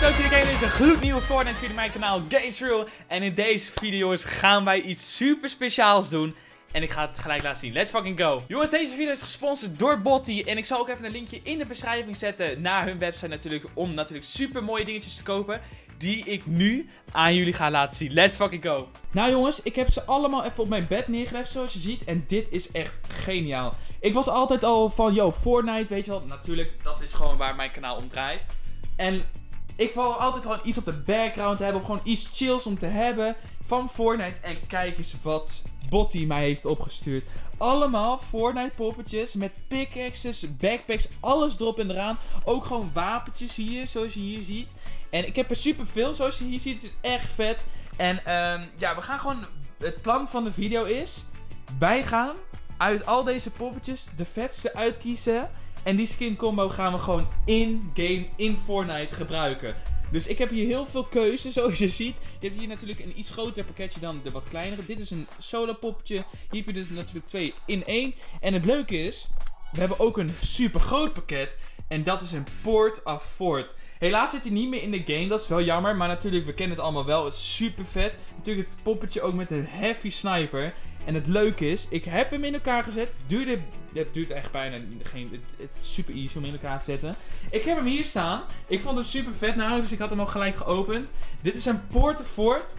Leuk dat jullie kijken naar deze gloednieuwe Fortnite video op mijn kanaal Games4Real. En in deze video's gaan wij iets super speciaals doen. En ik ga het gelijk laten zien. Let's fucking go. Jongens, deze video is gesponsord door Botti. En ik zal ook even een linkje in de beschrijving zetten naar hun website natuurlijk. Om natuurlijk super mooie dingetjes te kopen. Die ik nu aan jullie ga laten zien. Let's fucking go. Nou jongens, ik heb ze allemaal even op mijn bed neergelegd zoals je ziet. En dit is echt geniaal. Ik was altijd al van, yo, Fortnite, weet je wel. Natuurlijk, dat is gewoon waar mijn kanaal om draait. En ik wil altijd gewoon iets op de background hebben. Of gewoon iets chills om te hebben van Fortnite. En kijk eens wat Botti mij heeft opgestuurd. Allemaal Fortnite poppetjes met pickaxes, backpacks, alles erop en eraan. Ook gewoon wapentjes hier, zoals je hier ziet. En ik heb er superveel, zoals je hier ziet. Het is echt vet. En ja, we gaan gewoon... Het plan van de video is... Wij gaan uit al deze poppetjes de vetste uitkiezen. En die skin combo gaan we gewoon in-game, in Fortnite gebruiken. Dus ik heb hier heel veel keuze, zoals je ziet. Je hebt hier natuurlijk een iets groter pakketje dan de wat kleinere. Dit is een solo poppetje. Hier heb je dus natuurlijk 2 in 1. En het leuke is, we hebben ook een super groot pakket. En dat is een Port-a-Fort. Helaas zit hij niet meer in de game, dat is wel jammer. Maar natuurlijk, we kennen het allemaal wel. Het is super vet. Natuurlijk het poppetje ook met een heavy sniper. En het leuke is, ik heb hem in elkaar gezet. Het duurt echt bijna geen... Het is super easy om in elkaar te zetten. Ik heb hem hier staan. Ik vond het super vet namelijk, dus ik had hem al gelijk geopend. Dit is een Port-a-Fort.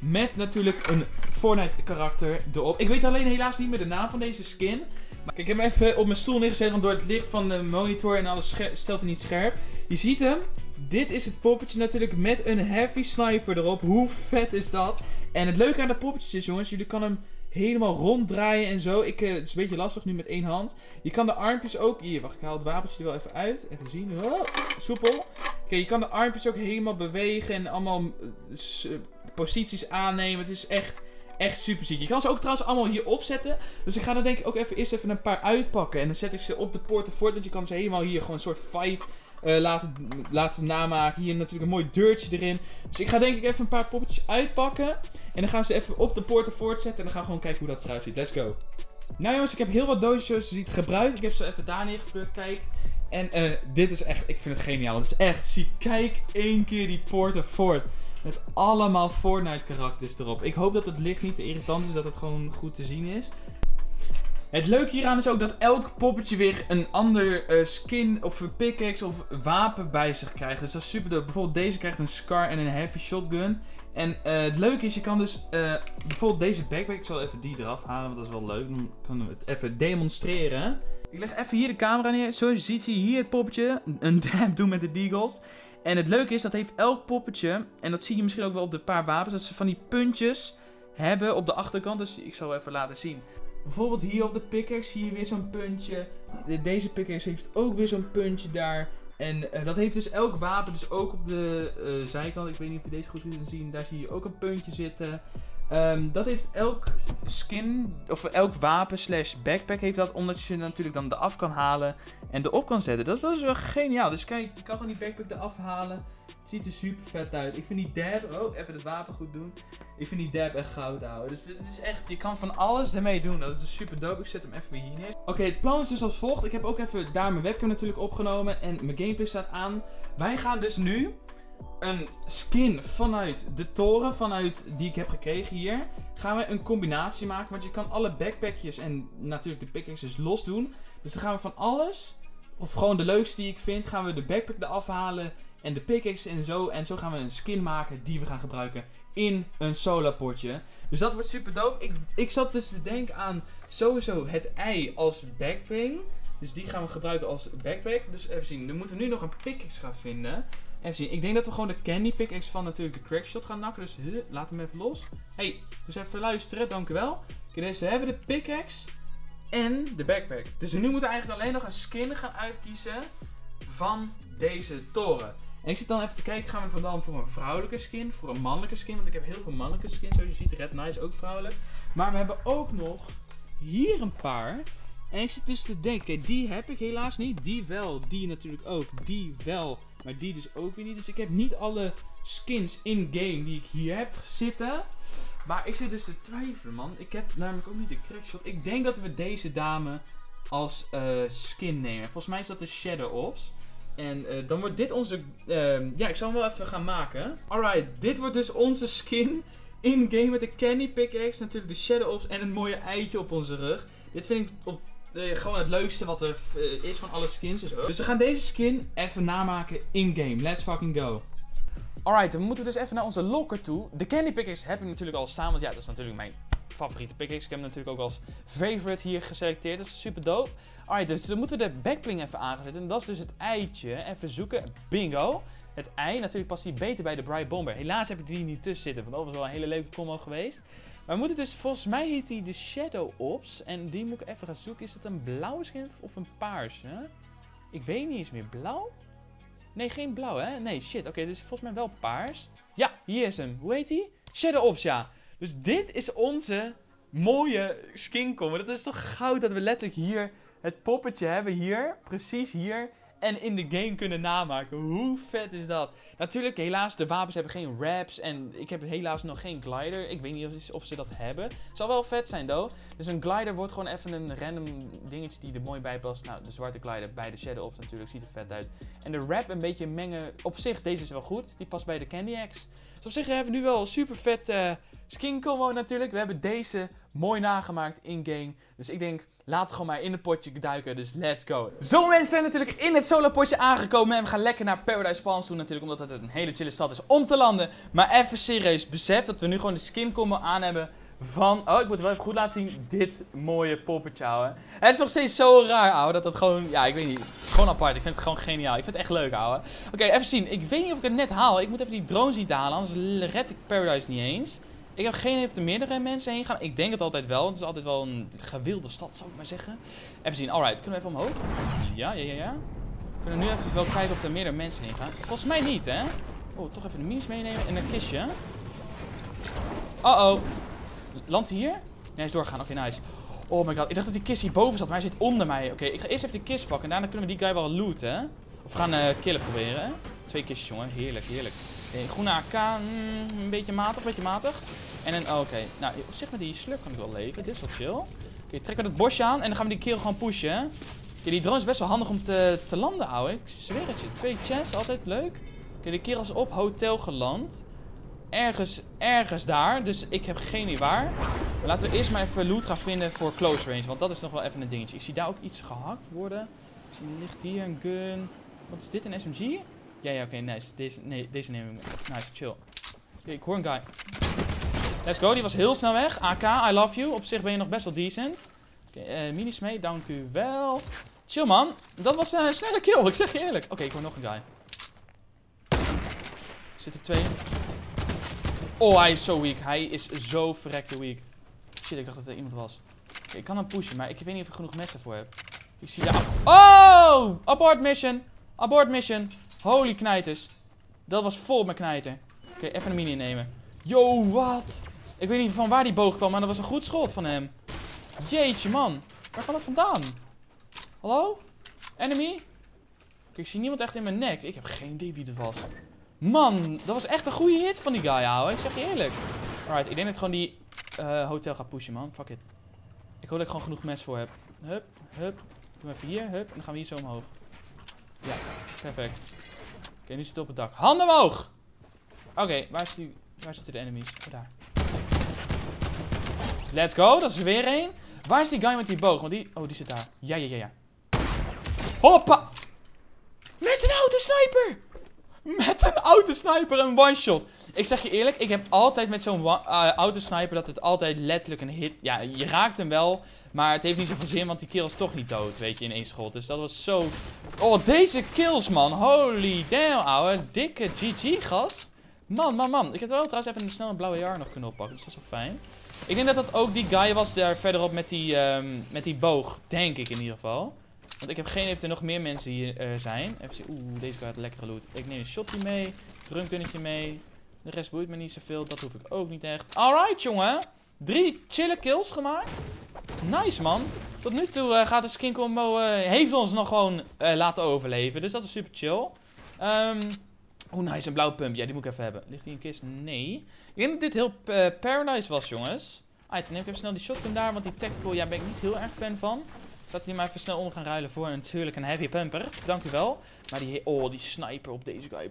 Met natuurlijk een Fortnite karakter erop. Ik weet alleen helaas niet meer de naam van deze skin. Maar ik heb hem even op mijn stoel neergezet, want door het licht van de monitor en alles stelt hij niet scherp. Je ziet hem. Dit is het poppetje natuurlijk met een heavy sniper erop. Hoe vet is dat? En het leuke aan de poppetjes is, jongens, jullie kan hem helemaal ronddraaien en zo. Het is een beetje lastig nu met 1 hand. Je kan de armpjes ook... Hier, wacht, ik haal het wapentje er wel even uit. Even zien. Oh, soepel. Oké, je kan de armpjes ook helemaal bewegen en allemaal posities aannemen. Het is echt... Echt super ziek. Je kan ze ook trouwens allemaal hier opzetten. Dus ik ga er denk ik ook even eerst even een paar uitpakken. En dan zet ik ze op de Port-a-Fort. Want je kan ze helemaal hier gewoon een soort fight laten namaken. Hier natuurlijk een mooi deurtje erin. Dus ik ga denk ik even een paar poppetjes uitpakken. En dan gaan ze even op de Port-a-Fort zetten. En dan gaan we gewoon kijken hoe dat eruit ziet. Let's go. Nou jongens, ik heb heel wat doosjes die ik gebruik. Ik heb ze even daar neergeplukt. Kijk. En dit is echt... Ik vind het geniaal. Het is echt ziek. Kijk 1 keer die Port-a-Fort. Met allemaal Fortnite karakters erop. Ik hoop dat het licht niet te irritant is. Dat het gewoon goed te zien is. Het leuke hieraan is ook dat elk poppetje weer een ander skin of pickaxe of wapen bij zich krijgt. Dus dat is super dope. Bijvoorbeeld deze krijgt een scar en een heavy shotgun. En het leuke is, je kan dus bijvoorbeeld deze backpack. Ik zal even die eraf halen, want dat is wel leuk. Dan kunnen we het even demonstreren. Ik leg even hier de camera neer. Zoals je ziet, zie je hier het poppetje. Een dab doen met de deagles. En het leuke is, dat heeft elk poppetje, en dat zie je misschien ook wel op de paar wapens, dat ze van die puntjes hebben op de achterkant. Dus ik zal even laten zien. Bijvoorbeeld hier op de pickaxe zie je weer zo'n puntje. Deze pickaxe heeft ook weer zo'n puntje daar. En dat heeft dus elk wapen, dus ook op de zijkant. Ik weet niet of je deze goed kunt zien, daar zie je ook een puntje zitten. Dat heeft elk skin, of elk wapen slash backpack heeft dat, omdat je natuurlijk dan eraf kan halen en erop kan zetten. Dat is wel geniaal. Dus kijk, je kan gewoon die backpack eraf halen. Het ziet er super vet uit. Ik vind die dab, oh, even het wapen goed doen. Ik vind die dab echt goud houden. Dus dit is echt, je kan van alles ermee doen. Dat is dus super dope. Ik zet hem even weer hier neer. Oké, het plan is dus als volgt. Ik heb ook even daar mijn webcam natuurlijk opgenomen en mijn gameplay staat aan. Wij gaan dus nu... Een skin vanuit de toren, vanuit die ik heb gekregen hier, gaan we een combinatie maken. Want je kan alle backpackjes en natuurlijk de pickaxes los doen. Dus dan gaan we van alles, of gewoon de leukste die ik vind, gaan we de backpack eraf halen en de pickaxe en zo. En zo gaan we een skin maken die we gaan gebruiken in een solar potje. Dus dat wordt super dope. Ik zat dus te denken aan sowieso het ei als backpack. Dus die gaan we gebruiken als backpack. Dus even zien, dan moeten we nu nog een pickaxe gaan vinden. Even zien, ik denk dat we gewoon de candy pickaxe van natuurlijk de Crackshot gaan nakken. Dus laat hem even los. Hey, dus even luisteren, dankjewel. Oké, dus we hebben de pickaxe en de backpack. Dus nu moeten we eigenlijk alleen nog een skin gaan uitkiezen van deze toren. En ik zit dan even te kijken, gaan we dan voor een vrouwelijke skin, voor een mannelijke skin. Want ik heb heel veel mannelijke skins, zoals je ziet. Red Knight is ook vrouwelijk. Maar we hebben ook nog hier een paar. En ik zit dus te denken, kijk, die heb ik helaas niet. Die wel, die natuurlijk ook, die wel. Maar die dus ook weer niet. Dus ik heb niet alle skins in-game die ik hier heb zitten. Maar ik zit dus te twijfelen, man. Ik heb namelijk ook niet de Crackshot. Ik denk dat we deze dame als skin nemen. Volgens mij is dat de Shadow Ops. En dan wordt dit onze... ja, ik zal hem wel even gaan maken. Alright, dit wordt dus onze skin. In-game met de candy pickaxe, natuurlijk de Shadow Ops en het mooie eitje op onze rug. Dit vind ik op, gewoon het leukste wat er is van alle skins. Dus we gaan deze skin even namaken in-game. Let's fucking go. Alright, dan moeten we dus even naar onze locker toe. De candy pickaxe heb ik natuurlijk al staan, want ja, dat is natuurlijk mijn favoriete pickaxe. Ik heb hem natuurlijk ook als favorite hier geselecteerd, dat is super dope. Alright, dus dan moeten we de backbling even aanzetten. En dat is dus het eitje. Even zoeken. Bingo. Het ei, natuurlijk past die beter bij de Bright Bomber. Helaas heb ik die niet tussen zitten, want dat was wel een hele leuke combo geweest. Maar we moeten dus, volgens mij heet die de Shadow Ops. En die moet ik even gaan zoeken. Is dat een blauwe skin of een paarse? Ik weet niet eens meer. Blauw? Nee, geen blauw hè? Nee, shit. Oké, dit is volgens mij wel paars. Ja, hier is hem. Hoe heet die? Shadow Ops, ja. Dus dit is onze mooie skin combo. Dat is toch goud dat we letterlijk hier het poppetje hebben. Hier, precies hier. En in de game kunnen namaken. Hoe vet is dat? Natuurlijk, helaas, de wapens hebben geen wraps. En ik heb helaas nog geen glider. Ik weet niet of ze dat hebben. Zal wel vet zijn, though. Dus een glider wordt gewoon even een random dingetje die er mooi bij past. Nou, de zwarte glider bij de Shadow Ops natuurlijk. Ziet er vet uit. En de wrap een beetje mengen. Op zich, deze is wel goed. Die past bij de Candy Axe. Dus op zich hebben we nu wel een super vet skin combo natuurlijk. We hebben deze mooi nagemaakt in-game. Dus ik denk... laat gewoon maar in het potje duiken, dus let's go. Zo mensen zijn natuurlijk in het solo potje aangekomen en we gaan lekker naar Paradise Palms toe natuurlijk, omdat het een hele chille stad is om te landen. Maar even serieus, besef dat we nu gewoon de skin combo aan hebben van... oh, ik moet wel even goed laten zien, dit mooie poppetje ouwe. Het is nog steeds zo raar ouwe, dat dat gewoon... ja, ik weet niet, het is gewoon apart, ik vind het gewoon geniaal, ik vind het echt leuk ouwe. Oké, even zien, ik weet niet of ik het net haal, ik moet even die drone zien te halen, anders red ik Paradise niet eens. Ik heb geen idee of er meerdere mensen heen gaan. Ik denk het altijd wel. Het is altijd wel een gewilde stad, zou ik maar zeggen. Even zien. Alright, kunnen we even omhoog? Ja, ja, ja, ja. Kunnen we nu even wel kijken of er meerdere mensen heen gaan? Volgens mij niet, hè? Oh, toch even de minis meenemen en een kistje. Uh-oh. Landt hij hier? Nee, hij is doorgegaan. Oké, nice. Oh my god, ik dacht dat die kist hierboven zat, maar hij zit onder mij. Oké, ik ga eerst even de kist pakken en daarna kunnen we die guy wel looten, hè? Of gaan killen proberen, hè? 2 kistjes, jongen. Heerlijk, heerlijk. Een groene AK, een beetje matig, En een, oké, nou op zich met die slurp kan ik wel leven, dit is wel chill. Oké, trekken we dat bosje aan en dan gaan we die kerel gewoon pushen. Oké, die drone is best wel handig om te landen, ouwe. Ik zweer het je, 2 chests, altijd leuk. Oké, die kerel is op hotel geland. Ergens daar, dus ik heb geen idee waar. Maar laten we eerst maar even loot gaan vinden voor close range, want dat is nog wel even een dingetje. Ik zie daar ook iets gehakt worden. Ik zie, ligt hier een gun. Wat is dit, een SMG? Ja, ja, oké, nice. Deze neem ik mee. Nice, chill. Oké, ik hoor een guy. Let's go, die was heel snel weg. AK, I love you. Op zich ben je nog best wel decent. Oké, minis mee, dank u wel. Chill, man. Dat was een snelle kill, ik zeg je eerlijk. Oké, ik hoor nog een guy. Zit er 2. Oh, hij is zo weak. Hij is zo verrekte weak. Shit, ik dacht dat er iemand was. Oké, ik kan hem pushen, maar ik weet niet of ik genoeg messen voor heb. Ik zie daar... oh! Abort mission. Abort mission. Holy knijters. Dat was vol met knijter. Oké, even een mini nemen. Yo, wat? Ik weet niet van waar die boog kwam, maar dat was een goed schot van hem. Jeetje, man. Waar kwam dat vandaan? Hallo? Enemy? Oké, ik zie niemand echt in mijn nek. Ik heb geen idee wie dat was. Man, dat was echt een goede hit van die guy, ouwe. Ik zeg je eerlijk. Alright, ik denk dat ik gewoon die hotel ga pushen, man. Fuck it. Ik hoop dat ik gewoon genoeg mes voor heb. Hup, hup. Doe even hier, hup. En dan gaan we hier zo omhoog. Ja, perfect. Oké, nu zit hij op het dak. Handen omhoog! Oké, waar zitten de enemies? Oh, daar. Let's go, dat is er weer één. Waar is die guy met die boog? Want die... oh, die zit daar. Ja, ja, ja, ja. Hoppa! Met een autosniper! Met een autosniper, een one-shot. Ik zeg je eerlijk, ik heb altijd met zo'n autosniper dat het altijd letterlijk een hit... ja, je raakt hem wel, maar het heeft niet zoveel zin, want die kill is toch niet dood, weet je, in één schot. Dus dat was zo... oh, deze kills, man. Holy damn, ouwe. Dikke GG, gast. Man, man, man. Ik heb wel trouwens even snel een blauwe jar nog kunnen oppakken, dus dat is wel fijn. Ik denk dat dat ook die guy was daar verderop met die boog, denk ik in ieder geval. Want ik heb geen idee of er nog meer mensen hier zijn. Even zien. Oeh, deze guy had lekker geloot. Ik neem een shotje mee. Drumkunnetje mee. De rest boeit me niet zoveel. Dat hoef ik ook niet echt. Alright, jongen. 3 chille kills gemaakt. Nice, man. Tot nu toe gaat de skin combo... heeft ons nog gewoon laten overleven. Dus dat is super chill. Oeh, nice. Een blauwe pump. Ja, die moet ik even hebben. Ligt hier een kist? Nee. Ik denk dat dit heel Paradise was, jongens. Alright, dan neem ik even snel die shotgun daar. Want die tactical, ja, ben ik niet heel erg fan van. Laten we die maar even snel om gaan ruilen voor natuurlijk een heavy pumper. Dank u wel. Maar die... Oh, die sniper op deze guy.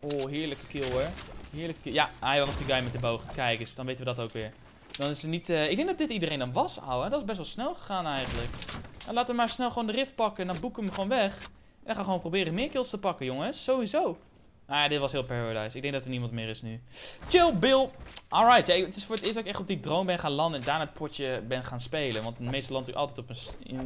Oh, heerlijke kill hoor. Heerlijke kill. Ja, hij was die guy met de boog. Kijk eens, dan weten we dat ook weer. Dan is er niet... ik denk dat dit iedereen dan was, ouwe. Dat is best wel snel gegaan eigenlijk. Nou, laten we maar snel gewoon de rift pakken. Dan boeken we hem gewoon weg. En dan gaan we gewoon proberen meer kills te pakken, jongens. Sowieso. Ah, dit was heel Paradise. Ik denk dat er niemand meer is nu. Chill, Bill. Alright. Ja, het is voor het eerst dat ik echt op die drone ben gaan landen en daarna het potje ben gaan spelen. Want meestal land ik altijd op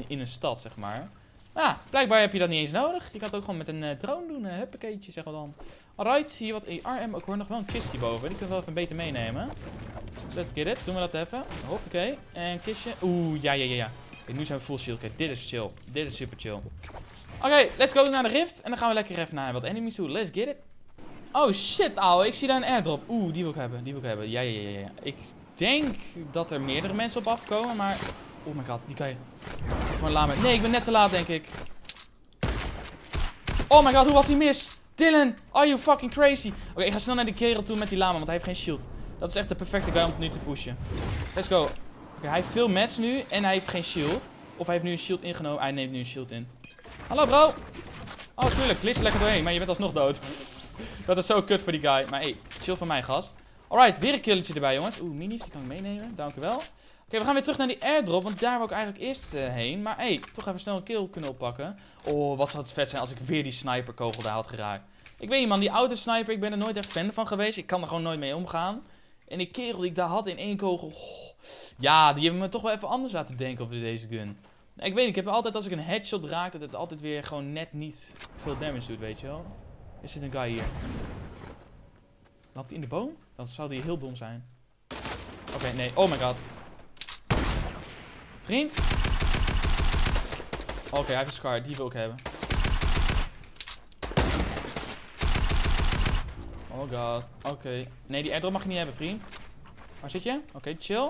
in een stad, zeg maar. Ah, blijkbaar heb je dat niet eens nodig. Je kan het ook gewoon met een drone doen. Huppakeetje, zeggen we dan. Alright, hier wat ARM. Ik hoor nog wel een kistje boven. Die kunnen we wel even beter meenemen. So let's get it. Doen we dat even. Hoppakee. En kistje. Oeh, ja, ja, ja, ja. Kijk, nu zijn we full shield. Kijk, dit is chill. Dit is super chill. Oké, let's go naar de rift. En dan gaan we lekker even naar wat enemies toe. Let's get it. Oh shit, ouwe. Ik zie daar een airdrop. Oeh, die wil ik hebben. Die wil ik hebben. Ja, ja, ja, ja. Ik denk dat er meerdere mensen op afkomen, maar... Oh my god, die kan je... Voor een lamer. Nee, ik ben net te laat, denk ik. Oh my god, hoe was die mis? Dylan, are you fucking crazy? Oké, ik ga snel naar die kerel toe met die lama, want hij heeft geen shield. Dat is echt de perfecte guy om het nu te pushen. Let's go. Oké, hij heeft veel match nu en hij heeft geen shield. Of hij heeft nu een shield ingenomen. Hij neemt nu een shield in. Hallo bro. Oh, tuurlijk. Glitch lekker doorheen, maar je bent alsnog dood. Dat is zo kut voor die guy. Maar hey, chill van mij, gast. Alright, weer een killetje erbij, jongens. Oeh, minis, die kan ik meenemen. Dank u wel. Oké, we gaan weer terug naar die airdrop, want daar wil ik eigenlijk eerst heen. Maar hey, toch even snel een kill kunnen oppakken. Oh, wat zou het vet zijn als ik weer die sniperkogel daar had geraakt. Ik weet niet, man, die auto sniper, ik ben er nooit echt fan van geweest. Ik kan er gewoon nooit mee omgaan. En die kerel die ik daar had in één kogel... Oh, ja, die hebben me toch wel even anders laten denken over deze gun. Ik weet niet, ik heb altijd als ik een headshot raak, dat het altijd weer gewoon net niet veel damage doet, weet je wel. Is dit een guy hier? Lapt hij in de boom? Dan zou die heel dom zijn. Oké, nee. Oh my god. Vriend. Oké, hij heeft een scar. Die wil ik hebben. Oh god. Oké. Nee, die airdrop mag je niet hebben, vriend. Waar zit je? Oké, chill.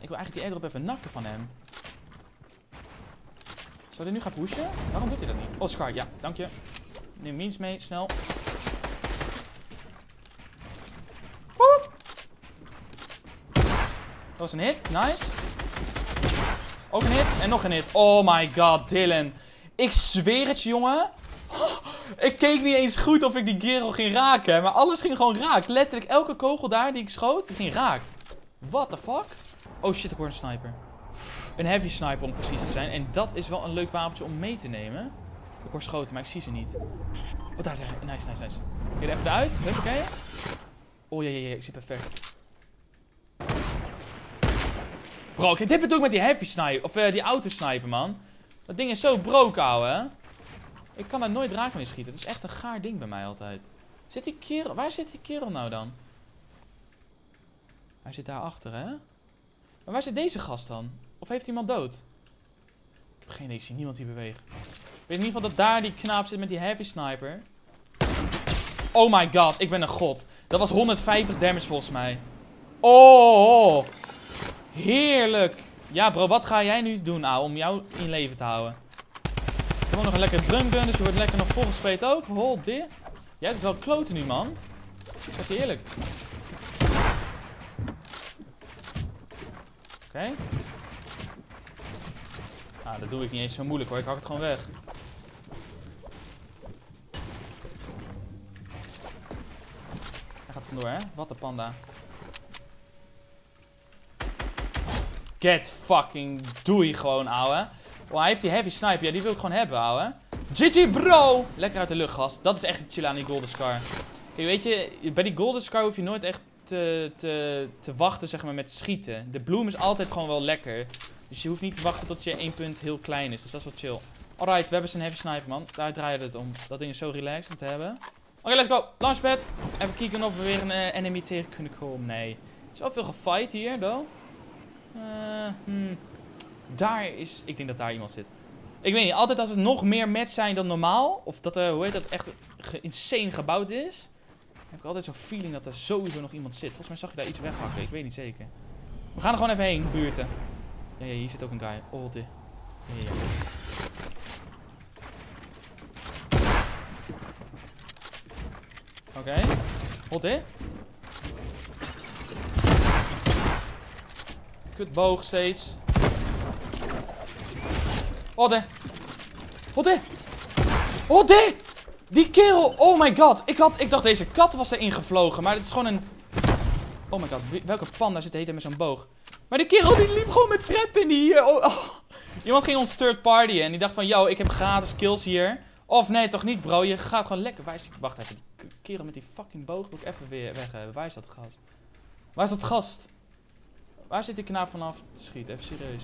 Ik wil eigenlijk die airdrop even nakken van hem. Zou hij nu gaan pushen? Waarom doet hij dat niet? Oh, scar. Ja, dank je. Neem minions mee, snel. Woep. Dat was een hit, nice. Ook een hit en nog een hit. Oh my god, Dylan. Ik zweer het je, jongen. Oh, ik keek niet eens goed of ik die kerel ging raken. Maar alles ging gewoon raak. Letterlijk elke kogel daar die ik schoot, die ging raak. What the fuck? Oh shit, ik hoor een sniper. Een heavy sniper om precies te zijn. En dat is wel een leuk wapentje om mee te nemen. Ik hoor schoten, maar ik zie ze niet. Oh, daar, daar. Nice, nice, nice. Oké, er even uit. Oké. Oh, ja, ja, ja. Ik zie perfect. Bro, dit bedoel ik met die heavy sniper. Of die auto sniper, man. Dat ding is zo broken, ouwe. Ik kan daar nooit raak mee schieten. Het is echt een gaar ding bij mij altijd. Zit die kerel... Waar zit die kerel nou dan? Hij zit daar achter, hè? Maar waar zit deze gast dan? Of heeft iemand dood? Ik heb geen idee. Ik zie niemand die beweegt. Ik weet in ieder geval dat daar die knaap zit met die heavy sniper. Oh my god, ik ben een god. Dat was 150 damage volgens mij. Oh, heerlijk. Ja bro, wat ga jij nu doen, ouwe, om jou in leven te houden? Ik heb ook nog een lekker drumgun, dus je wordt lekker nog volgespeed ook. Hold dit. Jij hebt wel kloten nu, man. Dat is eerlijk. Oké. Nou, dat doe ik niet eens zo moeilijk hoor, ik hak het gewoon weg. Vandoor, hè? Wat een panda. Get fucking doei gewoon, ouwe. Oh, hij heeft die heavy sniper. Ja, die wil ik gewoon hebben, ouwe. GG, bro! Lekker uit de lucht, gast. Dat is echt chill aan die golden scar. Kijk, weet je, bij die golden scar hoef je nooit echt te wachten, zeg maar, met schieten. De bloem is altijd gewoon wel lekker. Dus je hoeft niet te wachten tot je 1 punt heel klein is. Dus dat is wel chill. Alright, we hebben zijn heavy sniper, man. Daar draaien we het om. Dat ding is zo relaxed om te hebben. Oké, let's go. Launchpad. Even kijken of we weer een enemy tegen kunnen komen. Nee. Er is wel veel gefight hier, though. Daar is... Ik denk dat daar iemand zit. Ik weet niet. Altijd als er nog meer mats zijn dan normaal. Of dat er, hoe heet dat, echt insane gebouwd is. Heb ik altijd zo'n feeling dat er sowieso nog iemand zit. Volgens mij zag je daar iets weghakken. Ik weet niet zeker. We gaan er gewoon even heen, buurten. Ja, ja, hier zit ook een guy. Oh, dit. Ja, ja. Oké, hot hè? Kutboog steeds. Odde. Odde. Odde. Die kerel. Oh my god. Ik dacht deze kat was erin gevlogen. Maar dit is gewoon een... Oh my god. Welke panda zit heet met zo'n boog. Maar die kerel die liep gewoon met trap in die... Iemand ging ons third partyen. En die dacht van... Yo, ik heb gratis kills hier. Of nee, toch niet bro. Je gaat gewoon lekker. Waar is die... Wacht even. Die kerel met die fucking boog moet ik even weer weg hebben. Waar is dat gast? Waar is dat gast? Waar zit die knaap vanaf te schieten? Even serieus.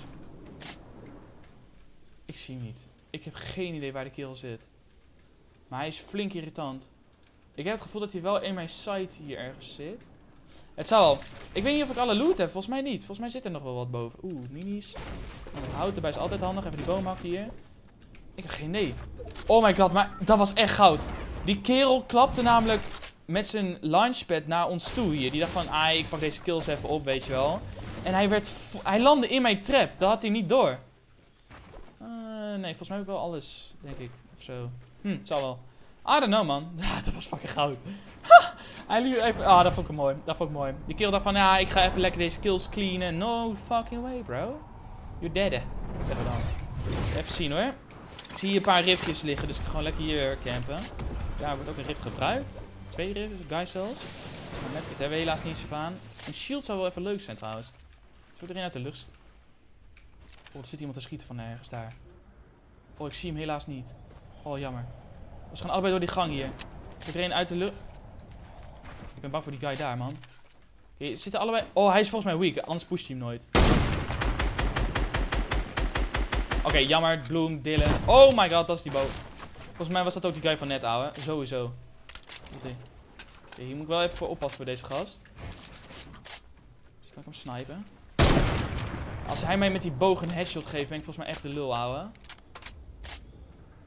Ik zie hem niet. Ik heb geen idee waar de kerel zit. Maar hij is flink irritant. Ik heb het gevoel dat hij wel in mijn site hier ergens zit. Het zal wel. Ik weet niet of ik alle loot heb. Volgens mij niet. Volgens mij zit er nog wel wat boven. Oeh, minis. Het hout erbij is altijd handig. Even die boom hakken hier. Ik heb geen idee. Oh my god, maar dat was echt goud. Die kerel klapte namelijk met zijn launchpad naar ons toe hier. Die dacht van, ah, ik pak deze kills even op, weet je wel. En hij landde in mijn trap. Dat had hij niet door. Nee, volgens mij heb ik wel alles, denk ik. Of zo. Het zal wel. I don't know, man. Dat was fucking goud. Hij liep even... Ah, dat vond ik hem mooi. Dat vond ik mooi. Die kerel dacht van, ja, ik ga even lekker deze kills cleanen. No fucking way, bro. You're dead, zeg maar dan. Even zien, hoor. Ik zie hier een paar riftjes liggen, dus ik ga gewoon lekker hier campen. Daar wordt ook een rift gebruikt. 2 rifts, guys zelfs. Maar met dit hebben we helaas niet zo aan. Een shield zou wel even leuk zijn, trouwens. Zo erin uit de lucht. Oh, er zit iemand te schieten van ergens daar. Oh, ik zie hem helaas niet. Oh, jammer. We gaan allebei door die gang hier. Zit er een uit de lucht. Ik ben bang voor die guy daar, man. Okay, zitten allebei... Oh, hij is volgens mij weak. Anders pusht hij hem nooit. Oké, jammer. Bloom, Dylan. Oh my god, dat is die boot. Volgens mij was dat ook die guy van net, ouwe. Sowieso. Okay, hier moet ik wel even voor oppassen voor deze gast. Dus kan ik hem snipen. Als hij mij met die boog een headshot geeft, ben ik volgens mij echt de lul, ouwe.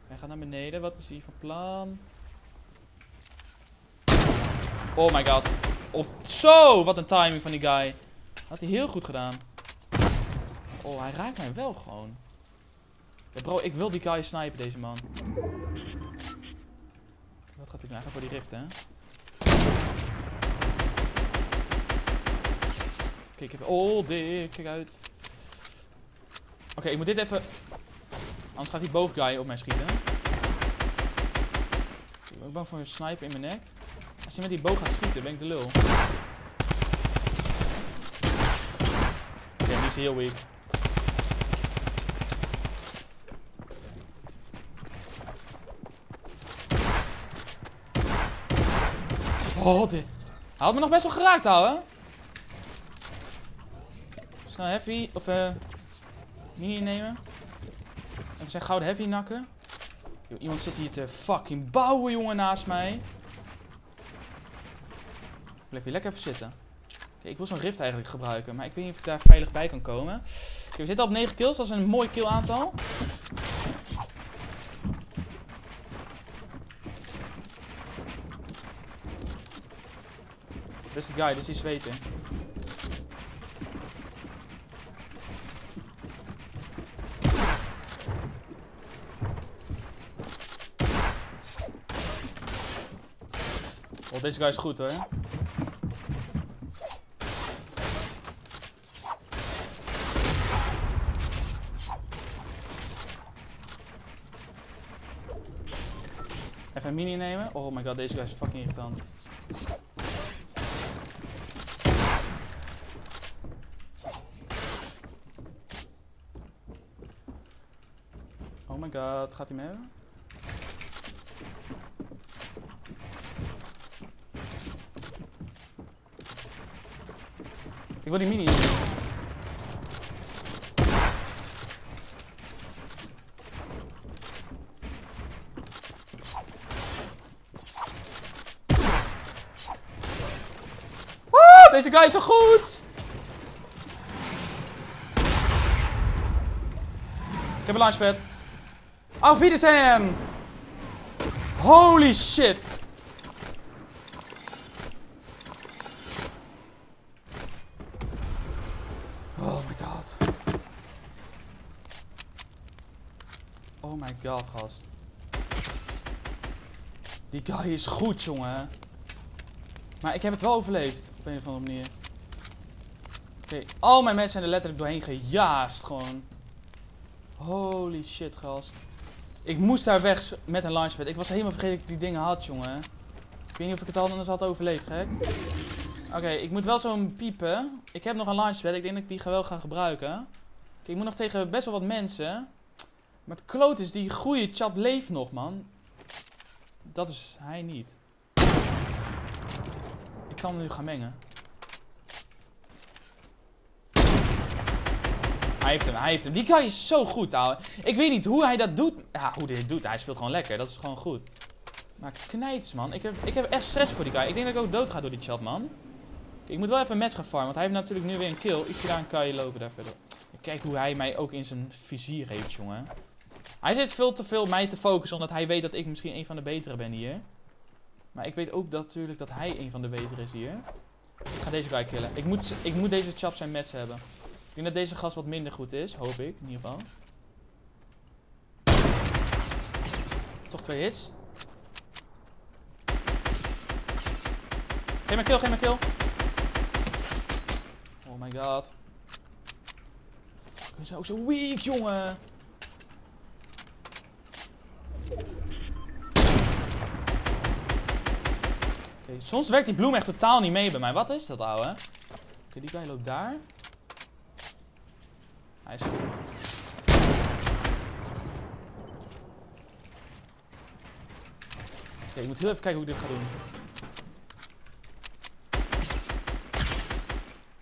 Hij gaat naar beneden. Wat is hier van plan? Oh my god. Oh, zo! Wat een timing van die guy. Had hij heel goed gedaan. Oh, hij raakt mij wel gewoon. Ja, bro, ik wil die guy snipen, deze man. Wat gaat hij doen? Hij gaat voor die rift, hè? Oké, ik heb... Oh, dik. Kijk uit. Oké, ik moet dit even... Anders gaat die boogguy op mij schieten. Ik ben ook bang voor een sniper in mijn nek. Als hij met die boog gaat schieten, ben ik de lul. Oké, die is heel weak. Oh, dit. Hij had me nog best wel geraakt, ouwe. Snel heavy, of mini nemen. We zijn gouden heavy nakken. Yo, iemand zit hier te fucking bouwen, jongen, naast mij. Ik blijf hier lekker even zitten. Okay, ik wil zo'n rift eigenlijk gebruiken, maar ik weet niet of ik daar veilig bij kan komen. Okay, we zitten op 9 kills, dat is een mooi kill aantal. Dat is die guy, dat is die zweter. Oh, deze guy is goed, hoor. Even een mini nemen. Oh my god, deze guy is fucking irritant. Oh my god, gaat hij mee? Ik wil die mini. Woe, deze guy is zo goed. Ik heb een launchpad. Auf Wiedersehen. Holy shit. God, gast. Die guy is goed, jongen. Maar ik heb het wel overleefd. Op een of andere manier. Oké, al mijn mensen zijn er letterlijk doorheen gejaagd, gewoon. Holy shit, gast. Ik moest daar weg met een launchpad. Ik was helemaal vergeten dat ik die dingen had, jongen. Ik weet niet of ik het al anders had overleefd, gek. Oké, ik moet wel zo'n piepen. Ik heb nog een launchpad. Ik denk dat ik die wel ga gebruiken. Kijk, ik moet nog tegen best wel wat mensen. Maar het kloot is, die goede chap leeft nog, man. Dat is hij niet. Ik kan hem nu gaan mengen. Hij heeft hem, hij heeft hem. Die guy is zo goed, ouwe. Ik weet niet hoe hij dat doet. Ja, hoe hij dit doet. Hij speelt gewoon lekker. Dat is gewoon goed. Maar knijters, man. Ik heb echt stress voor die guy. Ik denk dat ik ook dood ga door die chat, man. Ik moet wel even een match gaan farmen. Want hij heeft natuurlijk nu weer een kill. Ik zie daar een kaaie lopen daar verder. Kijk hoe hij mij ook in zijn vizier heeft, jongen. Hij zit veel te veel op mij te focussen. Omdat hij weet dat ik misschien een van de betere ben hier. Maar ik weet ook dat, natuurlijk dat hij een van de betere is hier. Ik ga deze guy killen. Ik moet deze chap zijn match hebben. Ik denk dat deze gast wat minder goed is. Hoop ik, in ieder geval. Toch 2 hits. Geef maar kill, geef maar kill. Oh my god. We zijn ook zo weak, jongen. Okay, soms werkt die bloem echt totaal niet mee bij mij. Wat is dat, ouwe? Oké, die guy loopt daar. Hij is goed. Oké, ik moet heel even kijken hoe ik dit ga doen.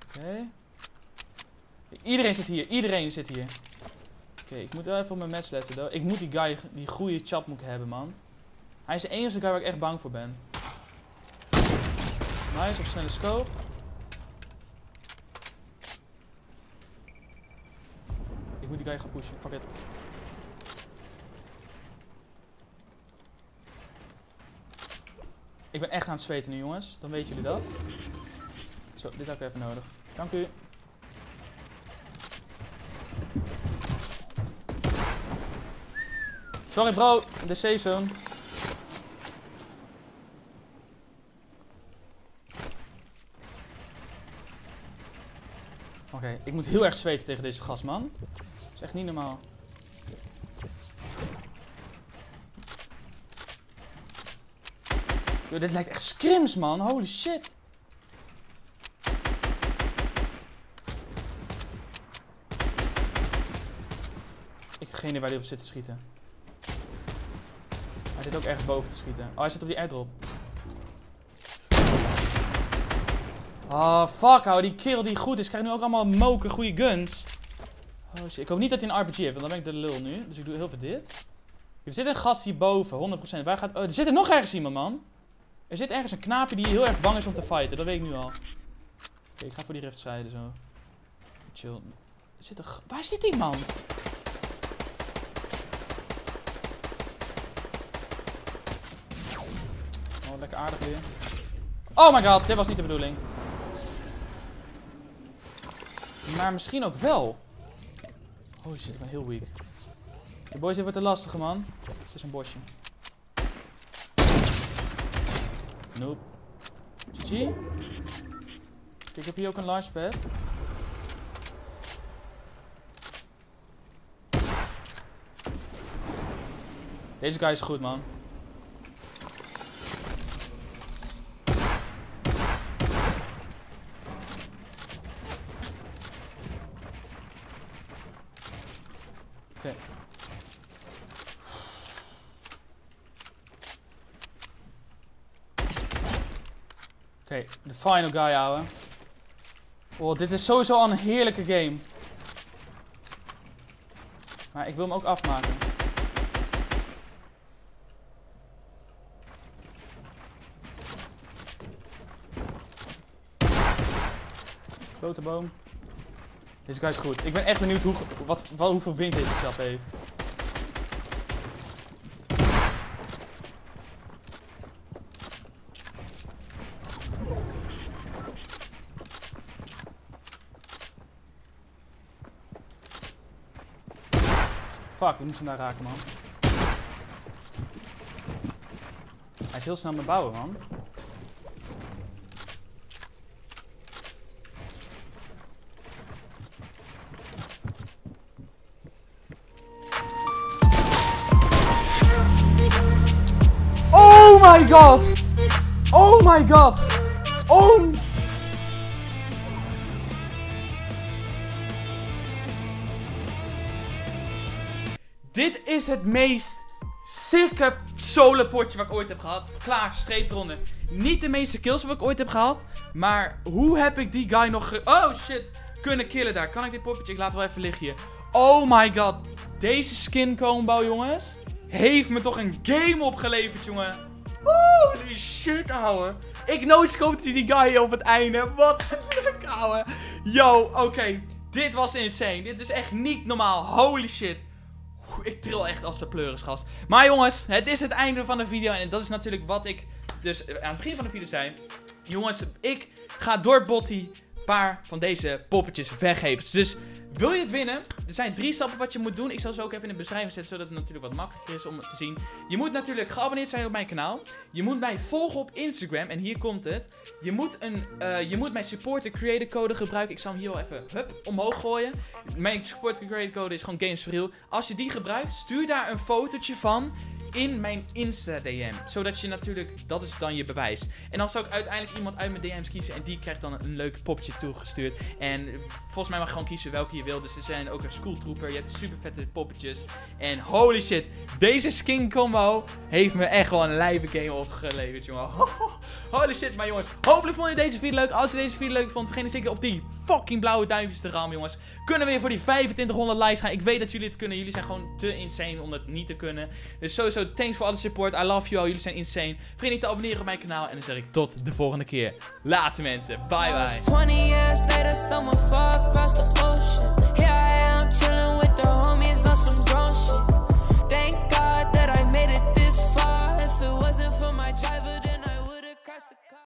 Oké. Iedereen zit hier, iedereen zit hier. Oké, ik moet wel even op mijn match letten, though. Ik moet die guy, die goede chap moet hebben, man. Hij is de enige guy waar ik echt bang voor ben. Nice, op snelle scope. Ik moet die guy gaan pushen, fuck it. Ik ben echt aan het zweten nu, jongens. Dan weten jullie dat. Zo, dit heb ik even nodig. Dank u. Sorry bro, de seizoen. Oké, ik moet heel erg zweten tegen deze gast, man. Dat is echt niet normaal. Yo, dit lijkt echt scrims, man. Holy shit. Ik heb geen idee waar die op zit te schieten. Hij zit ook ergens boven te schieten. Oh, hij zit op die airdrop. Ah, fuck, hou. Die kerel die goed is, krijgt nu ook allemaal moken, goede guns. Oh shit. Ik hoop niet dat hij een RPG heeft, want dan ben ik de lul nu. Dus ik doe heel veel dit. Er zit een gast hierboven, 100%. Waar gaat... Oh, er zit er nog ergens iemand, man. Er zit ergens een knaapje die heel erg bang is om te fighten. Dat weet ik nu al. Oké, ik ga voor die rift strijden, zo. Chill. Zit er... Waar zit die, man? Lekker aardig weer. Oh my god, dit was niet de bedoeling. Maar misschien ook wel. Oh shit, ik ben heel weak. De boys, dit wordt een lastige, man. Het is een bosje. Nope. GG. Ik heb hier ook een launchpad. Deze guy is goed, man. Oké, de final guy, ouwe. Oh, dit is sowieso al een heerlijke game. Maar ik wil hem ook afmaken. Grote boom. Deze guy is goed. Ik ben echt benieuwd hoeveel wins deze chap heeft. Fuck, ik moest hem daar raken, man. Hij is heel snel aan het bouwen, man. my god! Oh my god! Oh! Dit is het meest sicke solo-potje wat ik ooit heb gehad. Klaar, streep eronder. Niet de meeste kills wat ik ooit heb gehad. Maar hoe heb ik die guy nog oh shit! Kunnen killen daar. Kan ik dit poppetje? Ik laat wel even liggen hier. Oh my god. Deze skin combo, jongens. Heeft me toch een game opgeleverd, jongen. Holy shit, ouwe. Ik no-scopte die guy op het einde. Wat een luk, ouwe. Yo, oké. Dit was insane. Dit is echt niet normaal. Holy shit. Ik tril echt als de pleuris, gast. Maar jongens, het is het einde van de video. En dat is natuurlijk wat ik dus aan het begin van de video zei. Jongens, ik ga door Botti een paar van deze poppetjes weggeven. Dus wil je het winnen? Er zijn 3 stappen wat je moet doen. Ik zal ze ook even in de beschrijving zetten, zodat het natuurlijk wat makkelijker is om het te zien. Je moet natuurlijk geabonneerd zijn op mijn kanaal. Je moet mij volgen op Instagram. En hier komt het. Je moet mijn supporter creator code gebruiken. Ik zal hem hier wel even omhoog gooien. Mijn supporter creator code is gewoon Games4Real. Als je die gebruikt, stuur daar een fotootje van in mijn Insta DM. Zodat je natuurlijk, dat is dan je bewijs. En dan zou ik uiteindelijk iemand uit mijn DM's kiezen. En die krijgt dan een leuk popje toegestuurd. En volgens mij mag je gewoon kiezen welke je wil. Dus er zijn ook een schooltrooper. Je hebt super vette poppetjes. En holy shit. Deze skin combo heeft me echt wel een lijve game opgeleverd, jongen. Holy shit. Maar jongens, hopelijk vond je deze video leuk. Als je deze video leuk vond, vergeet niet zeker op die fucking blauwe duimpjes te rammen, jongens. Kunnen we weer voor die 2500 likes gaan. Ik weet dat jullie het kunnen. Jullie zijn gewoon te insane om dat niet te kunnen. Dus sowieso thanks voor alle support. I love you all. Jullie zijn insane. Vergeet niet te abonneren op mijn kanaal. En dan zeg ik tot de volgende keer. Later mensen. Bye bye.